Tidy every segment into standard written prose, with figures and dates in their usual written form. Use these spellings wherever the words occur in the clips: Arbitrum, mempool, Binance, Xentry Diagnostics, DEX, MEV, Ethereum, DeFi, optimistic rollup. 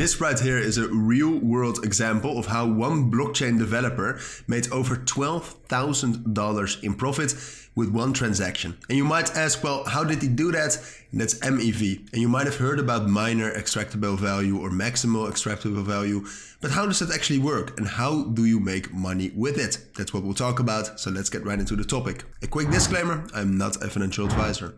This right here is a real world example of how one blockchain developer made over $12,000 in profit with one transaction. And you might ask, well, how did he do that? And that's MEV. And you might have heard about minor extractable value or maximal extractable value, but how does that actually work? And how do you make money with it? That's what we'll talk about. So let's get right into the topic. A quick disclaimer, I'm not a financial advisor.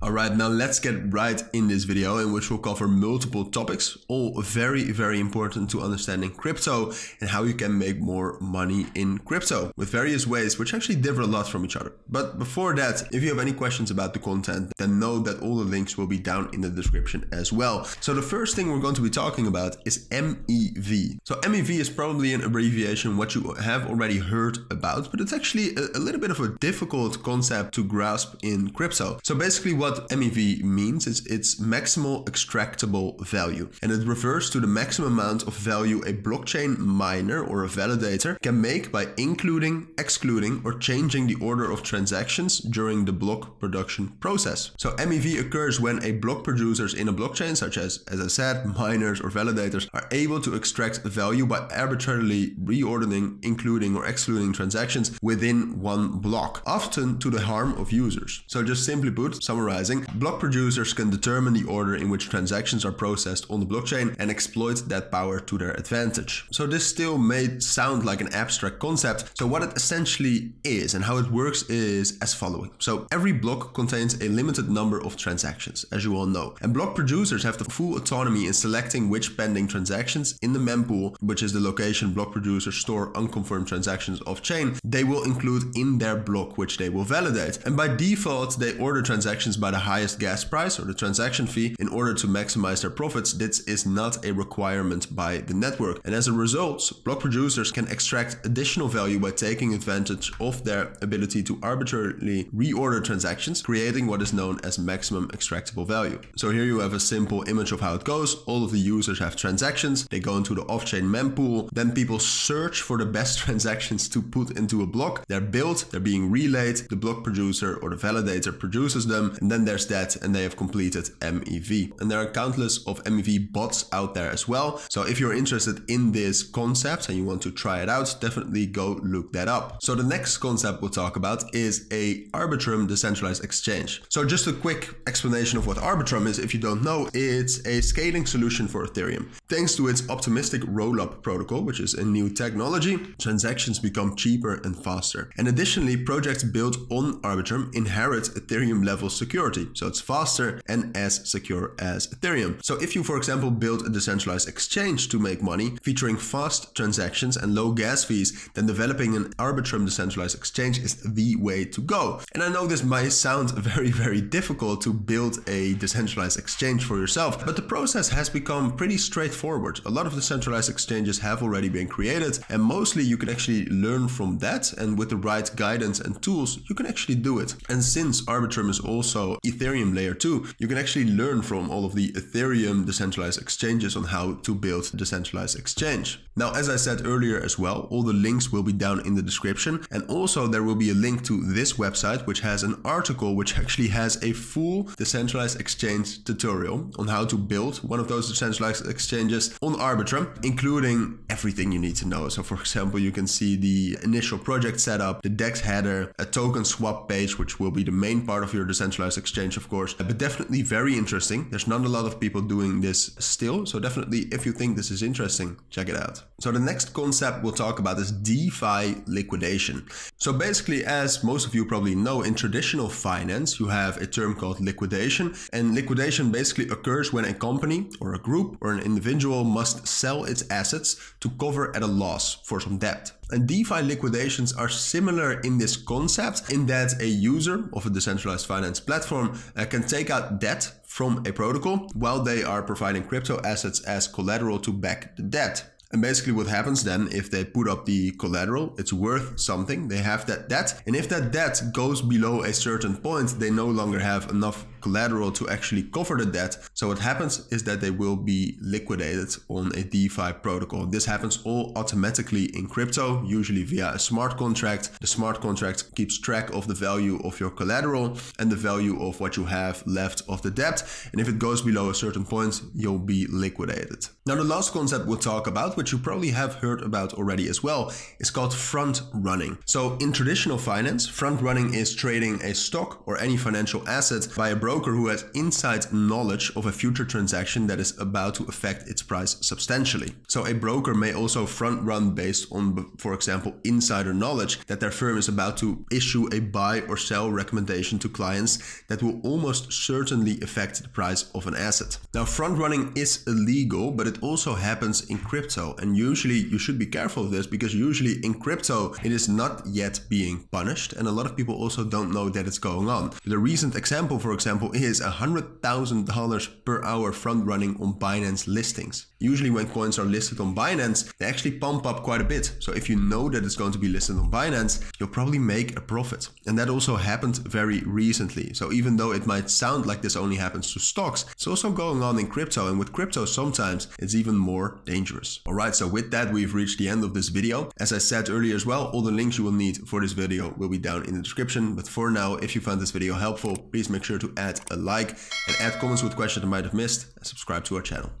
Alright, now let's get right in this video, in which we'll cover multiple topics, all very important to understanding crypto and how you can make more money in crypto with various ways which actually differ a lot from each other. But before that, if you have any questions about the content, then know that all the links will be down in the description as well. So the first thing we're going to be talking about is MEV. So MEV is probably an abbreviation what you have already heard about, but it's actually a little bit of a difficult concept to grasp in crypto. So basically what MEV means is its maximal extractable value, and it refers to the maximum amount of value a blockchain miner or a validator can make by including, excluding, or changing the order of transactions during the block production process. So MEV occurs when a block producers in a blockchain, such as I said, miners or validators, are able to extract value by arbitrarily reordering, including, or excluding transactions within one block, often to the harm of users. So just simply put, summarizing, block producers can determine the order in which transactions are processed on the blockchain and exploit that power to their advantage. So this still may sound like an abstract concept. So what it essentially is and how it works is as following. So every block contains a limited number of transactions, as you all know, and block producers have the full autonomy in selecting which pending transactions in the mempool, which is the location block producers store unconfirmed transactions off chain, they will include in their block which they will validate. And by default, they order transactions by the highest gas price or the transaction fee in order to maximize their profits. This is not a requirement by the network. And as a result, block producers can extract additional value by taking advantage of their ability to arbitrarily reorder transactions, creating what is known as maximum extractable value. So here you have a simple image of how it goes. All of the users have transactions. They go into the off-chain mempool. Then people search for the best transactions to put into a block. They're built, they're being relayed. The block producer or the validator produces them. And then there's that, and they have completed MEV. And there are countless of MEV bots out there as well. So if you're interested in this concept and you want to try it out, definitely go look that up. So the next concept we'll talk about is a Arbitrum decentralized exchange. So just a quick explanation of what Arbitrum is, if you don't know, it's a scaling solution for Ethereum. Thanks to its optimistic rollup protocol, which is a new technology, transactions become cheaper and faster. And additionally, projects built on Arbitrum inherit Ethereum level security. So it's faster and as secure as Ethereum. So if you, for example, build a decentralized exchange to make money featuring fast transactions and low gas fees, then developing an Arbitrum decentralized exchange is the way to go. And I know this might sound very difficult to build a decentralized exchange for yourself, but the process has become pretty straightforward. A lot of decentralized exchanges have already been created, and mostly you can actually learn from that. And with the right guidance and tools, you can actually do it. And since Arbitrum is also Ethereum layer 2, you can actually learn from all of the Ethereum decentralized exchanges on how to build decentralized exchange. Now, as I said earlier as well, all the links will be down in the description, and also there will be a link to this website which has an article which actually has a full decentralized exchange tutorial on how to build one of those decentralized exchanges on Arbitrum, including everything you need to know. So for example, you can see the initial project setup, the DEX header, a token swap page, which will be the main part of your decentralized exchange, of course, but definitely very interesting. There's not a lot of people doing this still. So definitely, if you think this is interesting, check it out. So the next concept we'll talk about is DeFi liquidation. So basically, as most of you probably know, in traditional finance, you have a term called liquidation, and liquidation basically occurs when a company or a group or an individual must sell its assets to cover at a loss for some debt. And DeFi liquidations are similar in this concept, in that a user of a decentralized finance platform can take out debt from a protocol while they are providing crypto assets as collateral to back the debt. And basically what happens then, if they put up the collateral, it's worth something, they have that debt. And if that debt goes below a certain point, they no longer have enough collateral to actually cover the debt. So what happens is that they will be liquidated on a DeFi protocol. This happens all automatically in crypto, usually via a smart contract. The smart contract keeps track of the value of your collateral and the value of what you have left of the debt. And if it goes below a certain point, you'll be liquidated. Now, the last concept we'll talk about, which you probably have heard about already as well, is called front running. So in traditional finance, front running is trading a stock or any financial asset by a broker who has inside knowledge of a future transaction that is about to affect its price substantially. So a broker may also front run based on, for example, insider knowledge that their firm is about to issue a buy or sell recommendation to clients that will almost certainly affect the price of an asset. Now, front running is illegal, but it also happens in crypto, and usually you should be careful of this because usually in crypto it is not yet being punished, and a lot of people also don't know that it's going on. The recent example, for example, is $100,000 per hour front running on Binance listings. Usually when coins are listed on Binance, they actually pump up quite a bit. So if you know that it's going to be listed on Binance, you'll probably make a profit. And that also happened very recently. So even though it might sound like this only happens to stocks, it's also going on in crypto, and with crypto sometimes it's even more dangerous. All right, so with that, we've reached the end of this video. As I said earlier as well, all the links you will need for this video will be down in the description. But for now, if you found this video helpful, please make sure to add a like and add comments with questions that you might have missed, and subscribe to our channel.